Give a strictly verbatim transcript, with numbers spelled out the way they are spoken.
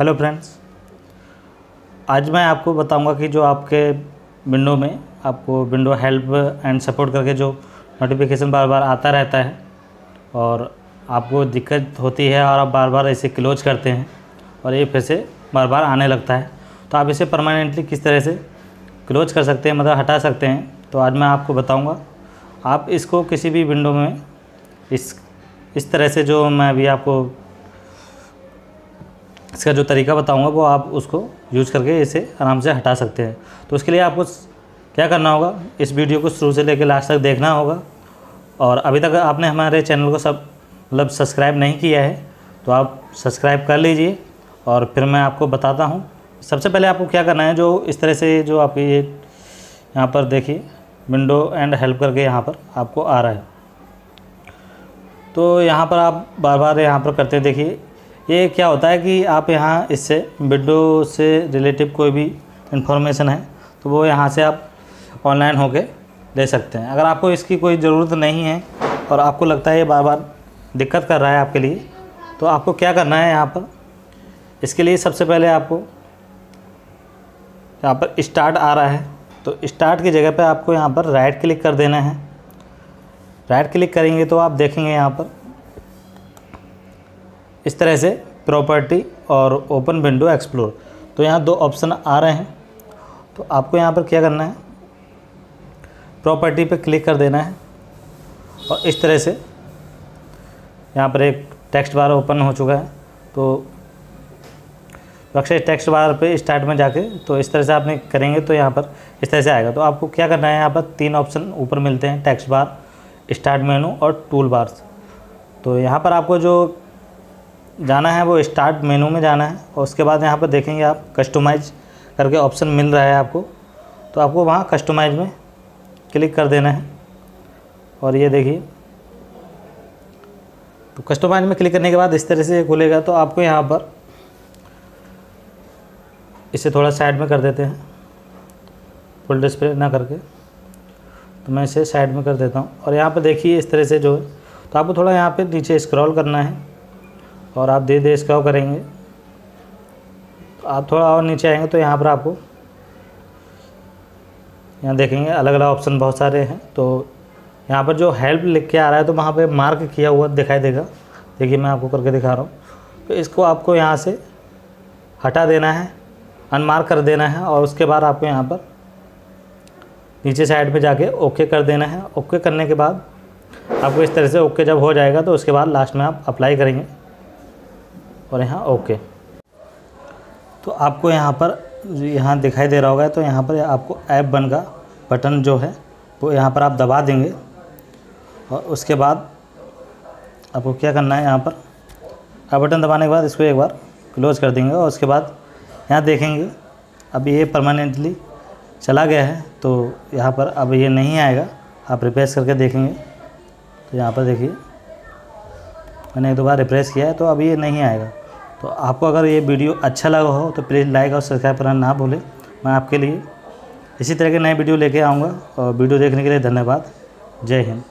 Hello friends, आज मैं आपको बताऊंगा कि जो आपके विंडो में आपको विंडो हेल्प एंड सपोर्ट करके जो नोटिफिकेशन बार बार आता रहता है और आपको दिक्कत होती है और आप बार बार इसे क्लोज करते हैं और ये फिर से बार बार आने लगता है, तो आप इसे परमानेंटली किस तरह से क्लोज कर सकते हैं, मतलब हटा सकते हैं। तो आज मैं आपको बताऊँगा आप इसको किसी भी विंडो में इस इस तरह से जो मैं अभी आपको इसका जो तरीका बताऊंगा वो आप उसको यूज़ करके इसे आराम से हटा सकते हैं। तो उसके लिए आपको क्या करना होगा, इस वीडियो को शुरू से लेकर लास्ट तक देखना होगा। और अभी तक आपने हमारे चैनल को सब मतलब सब्सक्राइब नहीं किया है तो आप सब्सक्राइब कर लीजिए और फिर मैं आपको बताता हूँ। सबसे पहले आपको क्या करना है, जो इस तरह से जो आपकी ये यहाँ पर देखिए विंडो एंड हेल्प करके यहाँ पर आपको आ रहा है, तो यहाँ पर आप बार बार यहाँ पर करते देखिए। ये क्या होता है कि आप यहाँ इससे विंडो से रिलेटिव कोई भी इन्फॉर्मेशन है तो वो यहाँ से आप ऑनलाइन होके ले सकते हैं। अगर आपको इसकी कोई ज़रूरत नहीं है और आपको लगता है ये बार बार दिक्कत कर रहा है आपके लिए, तो आपको क्या करना है यहाँ पर, इसके लिए सबसे पहले आपको यहाँ पर स्टार्ट आ रहा है तो स्टार्ट की जगह पे आपको यहाँ पर राइट क्लिक कर देना है। राइट क्लिक करेंगे तो आप देखेंगे यहाँ पर इस तरह से प्रॉपर्टी और ओपन विंडो एक्सप्लोर, तो यहाँ दो ऑप्शन आ रहे हैं। तो आपको यहाँ पर क्या करना है, प्रॉपर्टी पे क्लिक कर देना है और इस तरह से यहाँ पर एक टेक्स्ट बार ओपन हो चुका है। तो अक्सर टेक्स्ट बार पे स्टार्ट में जाके तो इस तरह से आपने करेंगे तो यहाँ पर इस तरह से आएगा। तो आपको क्या करना है, यहाँ पर तीन ऑप्शन ऊपर मिलते हैं, टेक्स्ट बार, स्टार्ट मेनू और टूल बार्स। तो यहाँ पर आपको जो जाना है वो स्टार्ट मेनू में जाना है और उसके बाद यहाँ पर देखेंगे आप कस्टमाइज करके ऑप्शन मिल रहा है आपको, तो आपको वहाँ कस्टमाइज में क्लिक कर देना है। और ये देखिए, तो कस्टमाइज में क्लिक करने के बाद इस तरह से खुलेगा। तो आपको यहाँ पर इसे थोड़ा साइड में कर देते हैं, फुल डिस्प्ले ना करके, तो मैं इसे साइड में कर देता हूँ। और यहाँ पर देखिए इस तरह से जो है, तो आपको थोड़ा यहाँ पे नीचे स्क्रॉल करना है और आप धीरे धीरे स्क्रॉल करेंगे तो आप थोड़ा और नीचे आएंगे तो यहाँ पर आपको यहाँ देखेंगे अलग अलग ऑप्शन बहुत सारे हैं। तो यहाँ पर जो हेल्प लिख के आ रहा है तो वहाँ पर मार्क किया हुआ दिखाई देगा, देखिए मैं आपको करके दिखा रहा हूँ। तो इसको आपको यहाँ से हटा देना है, अनमार्क कर देना है और उसके बाद आपको यहाँ पर नीचे साइड पे जाके ओके कर देना है। ओके करने के बाद आपको इस तरह से ओके जब हो जाएगा तो उसके बाद लास्ट में आप अप्लाई करेंगे और यहाँ ओके। तो आपको यहाँ पर यहाँ दिखाई दे रहा होगा, तो यहाँ पर आपको ऐप बन का बटन जो है वो यहाँ पर आप दबा देंगे और उसके बाद आपको क्या करना है, यहाँ पर आप बटन दबाने के बाद इसको एक बार क्लोज कर देंगे और उसके बाद यहाँ देखेंगे अब ये परमानेंटली चला गया है। तो यहाँ पर अब ये नहीं आएगा, आप रिफ्रेश करके देखेंगे तो यहाँ पर देखिए मैंने एक दो बार रिफ्रेश किया है तो अब ये नहीं आएगा। तो आपको अगर ये वीडियो अच्छा लगा हो तो प्लीज़ लाइक और सब्सक्राइब करना ना भूलें। मैं आपके लिए इसी तरह के नए वीडियो लेके आऊँगा और वीडियो देखने के लिए धन्यवाद। जय हिंद।